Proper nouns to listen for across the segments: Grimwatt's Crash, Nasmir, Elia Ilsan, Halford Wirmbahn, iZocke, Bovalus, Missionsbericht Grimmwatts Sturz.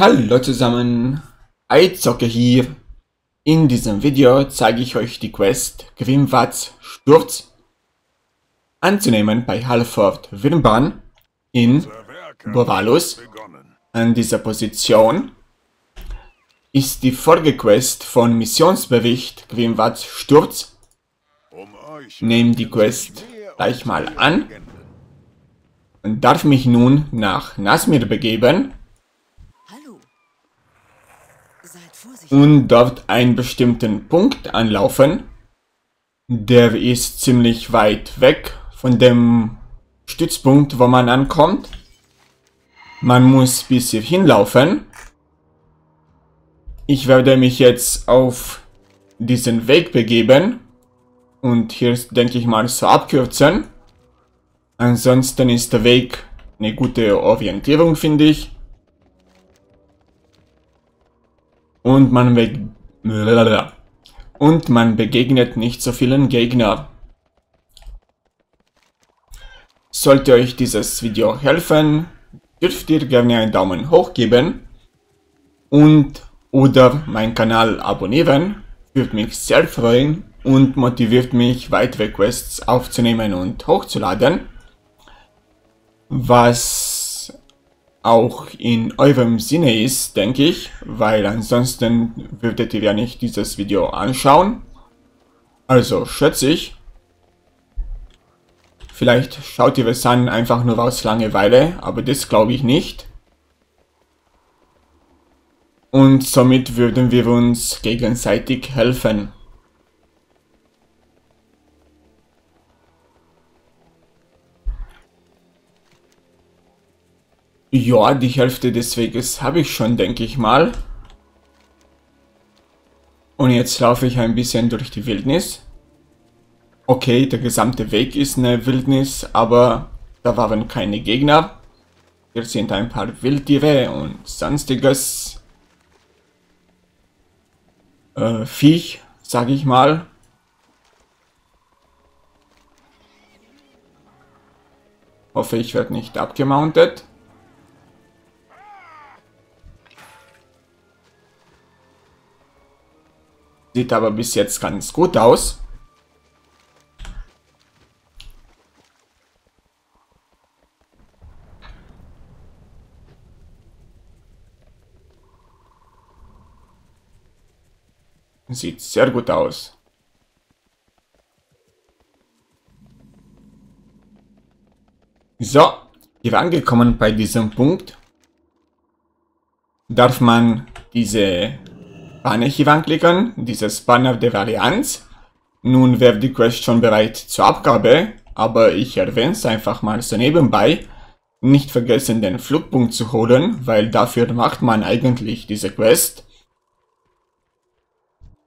Hallo zusammen, iZocke hier. In diesem Video zeige ich euch die Quest Grimmwatts Sturz anzunehmen bei Halford Wirmbahn in Bovalus. An dieser Position ist die Folgequest von Missionsbericht Grimmwatts Sturz. Nehmt die Quest gleich mal an und darf mich nun nach Nasmir begeben und dort einen bestimmten Punkt anlaufen. Der ist ziemlich weit weg von dem Stützpunkt, wo man ankommt. Man muss bis hierhin laufen. Ich werde mich jetzt auf diesen Weg begeben und hier, denke ich mal, so abkürzen. Ansonsten ist der Weg eine gute Orientierung, finde ich. Und man begegnet nicht so vielen Gegnern. Sollte euch dieses Video helfen, dürft ihr gerne einen Daumen hoch geben und oder meinen Kanal abonnieren. Würde mich sehr freuen und motiviert mich, weitere Quests aufzunehmen und hochzuladen, was auch in eurem Sinne ist, denke ich, weil ansonsten würdet ihr ja nicht dieses Video anschauen. Also schätze ich. Vielleicht schaut ihr es an, einfach nur aus Langeweile, aber das glaube ich nicht. Und somit würden wir uns gegenseitig helfen. Ja, die Hälfte des Weges habe ich schon, denke ich mal. Und jetzt laufe ich ein bisschen durch die Wildnis. Okay, der gesamte Weg ist eine Wildnis, aber da waren keine Gegner. Hier sind ein paar Wildtiere und sonstiges Viech, sage ich mal. Hoffe, ich werde nicht abgemountet. Sieht aber bis jetzt ganz gut aus. Sieht sehr gut aus. So, wir sind angekommen bei diesem Punkt. Darf man diese Banner hier anklicken, dieses Banner der Varianz. Nun wäre die Quest schon bereit zur Abgabe, aber ich erwähne es einfach mal so nebenbei. Nicht vergessen, den Flugpunkt zu holen, weil dafür macht man eigentlich diese Quest.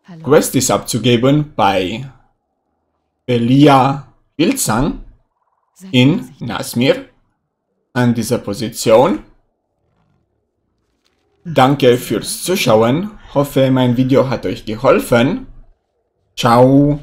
Hallo. Quest ist abzugeben bei Elia Ilsan in Nasmir an dieser Position. Danke fürs Zuschauen. Hoffe, mein Video hat euch geholfen. Ciao.